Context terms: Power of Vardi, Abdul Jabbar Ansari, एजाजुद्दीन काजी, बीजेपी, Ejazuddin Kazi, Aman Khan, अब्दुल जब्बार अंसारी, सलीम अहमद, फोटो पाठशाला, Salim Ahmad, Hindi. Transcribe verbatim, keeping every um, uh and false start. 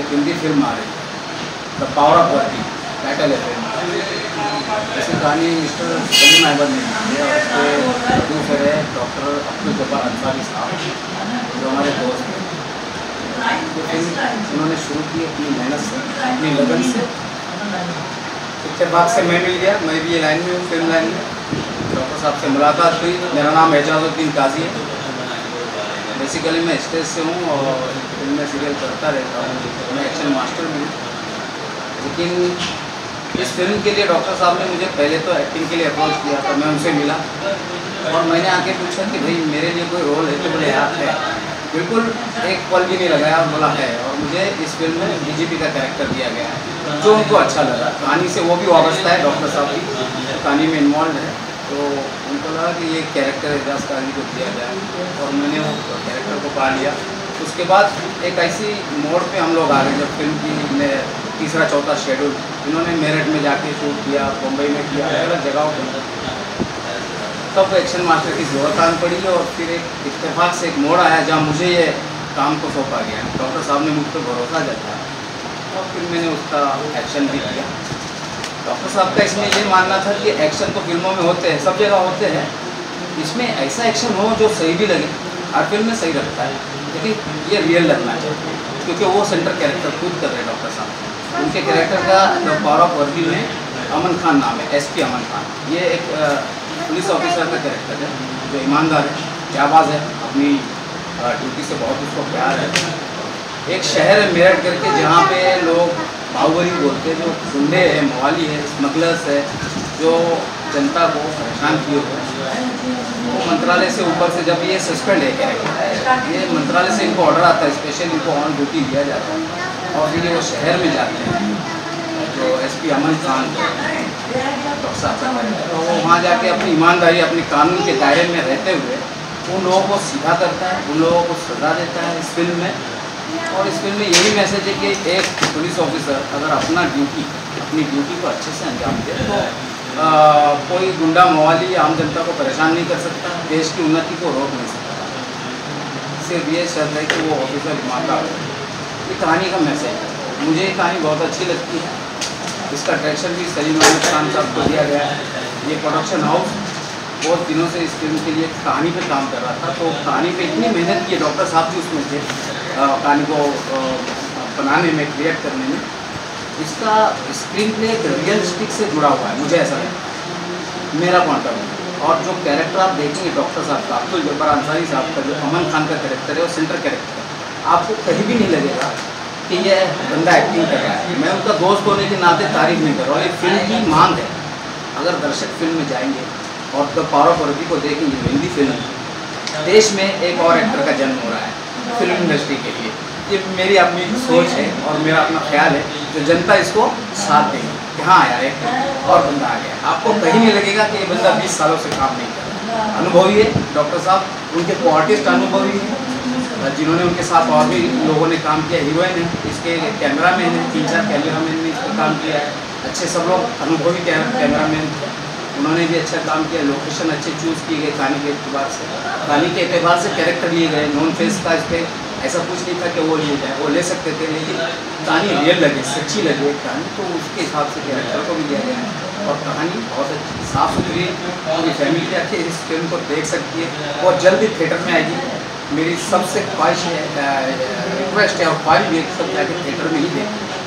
एक हिंदी फिल्म आ रही है, द पावर ऑफ वर्दी टाइटल है फिल्म। इसकी कहानी मिस्टर सलीम अहमद ने लिखी है और इसके प्रोड्यूसर है डॉक्टर अब्दुल जब्बार अंसारी साहब, जो हमारे दोस्त हैं। तो फिल्म उन्होंने शुरू की अपनी मेहनत से, अपनी लगन से। इत्तेफाक से मैं मिल गया, मैं भी ये लाइन में हूँ, फिल्म लाइन में। डॉक्टर साहब से मुलाकात हुई। मेरा नाम एजाजुद्दीन काजी है, बेसिकली मैं स्टेज से हूँ और फिल्म में सीरियल करता रहता हूँ, मैं एक्शन मास्टर भी हूँ। लेकिन इस फिल्म के लिए डॉक्टर साहब ने मुझे पहले तो एक्टिंग के लिए अप्रोच किया, तो मैं उनसे मिला और मैंने आके पूछा कि भाई मेरे लिए कोई रोल है तो मुझे याद है, बिल्कुल एक पल भी नहीं लगाया और बोला है। और मुझे इस फिल्म में बीजेपी का कैरेक्टर दिया गया है, जो उनको अच्छा लगा। कहानी से वो भी वाबस्ता है, डॉक्टर साहब की कहानी में इन्वॉल्व है, तो उनको लगा कि ये कैरेक्टर एजाज काजी को दिया जाए और मैंने वो कैरेक्टर को पा लिया। उसके बाद एक ऐसी मोड़ पे हम लोग आ गए जब फिल्म की ने तीसरा चौथा शेड्यूल इन्होंने मेरठ में जाके शूट किया, मुंबई में किया, अलग अलग जगहों पर। तब एक्शन मास्टर की जरूरत आन पड़ी और फिर एक इत्तेफाक से एक मोड़ आया जहाँ मुझे ये काम को सौंपा गया। डॉक्टर साहब ने मुझ पर भरोसा जताया और फिर मैंने उसका एक्शन भी किया। डॉक्टर साहब का इसमें ये मानना था कि एक्शन तो फिल्मों में होते हैं, सब जगह होते हैं, इसमें ऐसा एक्शन हो जो सही भी लगे, हर फिल्म में सही लगता है, लेकिन ये रियल लगना चाहिए, क्योंकि वो सेंटर कैरेक्टर खुद कर रहे हैं डॉक्टर साहब। उनके कैरेक्टर का द पावर ऑफ वर्दी में अमन खान नाम है, एसपी अमन खान। ये एक पुलिस ऑफिसर का कैरेक्टर है, जो ईमानदार है, जाबाज है, अपनी ड्यूटी से बहुत उसको प्यार है। एक शहर है मेरठ करके, जहाँ पे लोग बाहुबली बोलते हैं, जो गुंडे है, मवाली है, स्मगलर्स है, जो जनता को परेशान किए हुए हैं। वो मंत्रालय से ऊपर से जब ये सस्पेंड है कैरेक्टर, ये मंत्रालय से इनको ऑर्डर आता है, स्पेशल इनको ऑन ड्यूटी दिया जाता है और फिर वो शहर में जाते हैं, जो एसपी अमन खान डॉक्टर साहब, तो वो वहाँ जाके अपनी ईमानदारी, अपने कानून के दायरे में रहते हुए उन लोगों को सीधा करता है, उन लोगों को सजा देता है इस फिल्म में। और इस फिल्म में यही मैसेज है कि एक पुलिस ऑफिसर अगर अपना ड्यूटी अपनी ड्यूटी को अच्छे से अंजाम दे तो आ, कोई गुंडा मवाली आम जनता को परेशान नहीं कर सकता, देश की उन्नति को रोक नहीं सकता। सिर्फ ये शर्त है कि वो ऑफिसर ईमानदार हो। ये कहानी का मैसेज है, मुझे ये कहानी बहुत अच्छी लगती है। इसका डायरेक्शन भी सलीम अहमद साहब को दिया गया है। ये प्रोडक्शन हाउस बहुत दिनों से इस फिल्म के लिए कहानी पे काम कर रहा था, तो कहानी पे इतनी मेहनत की, डॉक्टर साहब भी उसमें थे कहानी को बनाने में, क्रिएट करने में। इसका स्क्रीन प्ले एक रियलिस्टिक से जुड़ा हुआ है, मुझे ऐसा लगता, मेरा पॉइंट ऑफ व्यू। और जो कैरेक्टर आप देखेंगे डॉक्टर साहब का, अब्दुल जब्बार अंसारी साहब का, जो अमन खान का कैरेक्टर है, वो सेंटर कैरेक्टर है। आपको कहीं भी नहीं लगेगा कि यह बंदा एक्टिंग कर रहा है। मैं उनका दोस्त होने के नाते तारीफ नहीं कर रहा हूँ, ये फिल्म की मांग है। अगर दर्शक फिल्म में जाएंगे और द पावर ऑफ वर्दी को देखेंगे, हिंदी फिल्म, देश में एक और एक्टर का जन्म हो रहा है फिल्म इंडस्ट्री के लिए। ये मेरी अपनी सोच है और मेरा अपना ख्याल है, जो जनता इसको साथ देगी कि हाँ यार एक और बंदा आ गया। आपको कहीं नहीं लगेगा कि ये बंदा बीस सालों से काम नहीं कर रहा। अनुभवी है डॉक्टर साहब, उनके को आर्टिस्ट अनुभवी है, जिन्होंने उनके साथ और भी लोगों ने काम किया। हीरोइन है, इसके कैमरा मैन है, तीन चार कैमरा मैन ने इसका काम किया है। अच्छे सब लोग अनुभवी कैमरा मैन, उन्होंने भी अच्छा काम किया। लोकेशन अच्छे चूज़ किए गए कहानी के एतबार से, कहानी के एतबार से कैरेक्टर लिए गए। नॉन फेस का इस पर ऐसा कुछ नहीं था कि वो लिए जाए, वो ले सकते थे, लेकिन कहानी रियल लगे, सच्ची लगे कहानी, तो उसके हिसाब से कैरेक्टर को भी दिया गया है। और कहानी बहुत अच्छी साफ़ सुथरी है, पूरी फैमिली जाके इस फिल्म को देख सकती है और जल्दी थिएटर में आएगी। मेरी सबसे ख्वाहिश है, रिक्वेस्ट है और ख्वाहिश भी सब जाके थिएटर में ही देखें।